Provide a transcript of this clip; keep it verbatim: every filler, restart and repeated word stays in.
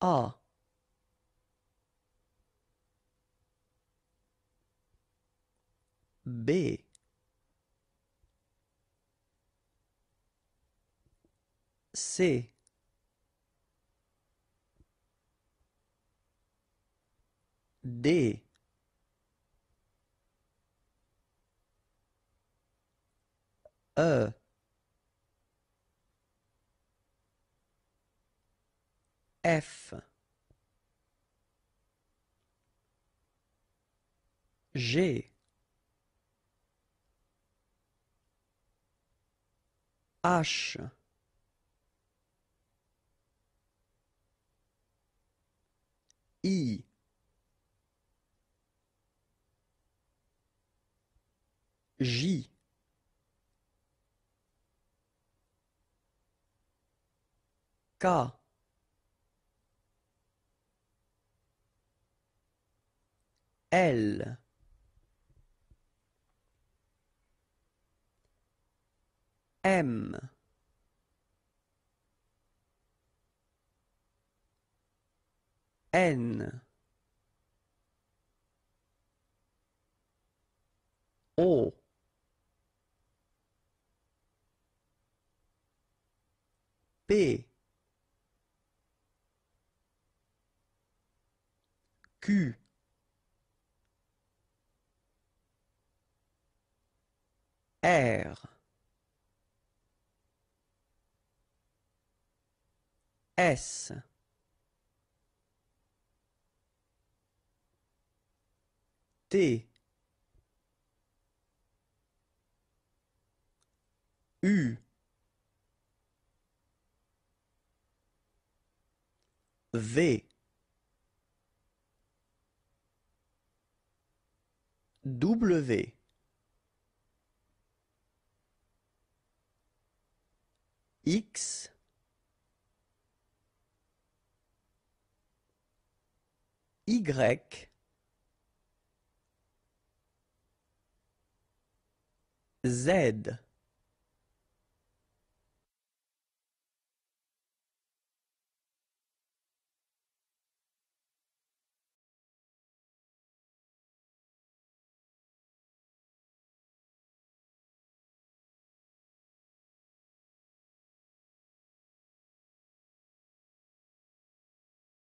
are. B. C. D. E. F. G. H. I. J. K. L. M. N. O. P. Q. R. S. T. U. V. W. X. Y. Z.